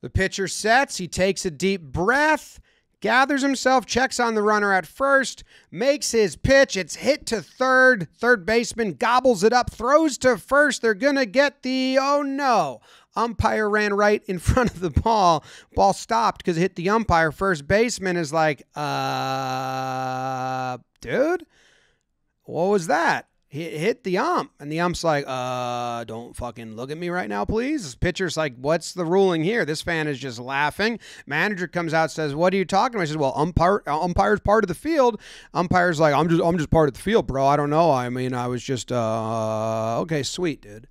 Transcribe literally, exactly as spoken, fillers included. The pitcher sets. He takes a deep breath, gathers himself, checks on the runner at first, makes his pitch. It's hit to third. Third baseman gobbles it up, throws to first. They're going to get the, oh no. Umpire ran right in front of the ball. Ball stopped because it hit the umpire. First baseman is like, uh, dude, what was that? It hit the ump. And the ump's like, uh, don't fucking look at me right now, please. This pitcher's like, what's the ruling here? This fan is just laughing. Manager comes out, says, what are you talking about? He says, well, umpire, umpire's part of the field. Umpire's like, I'm just, I'm just part of the field, bro. I don't know. I mean, I was just, uh, okay, sweet, dude.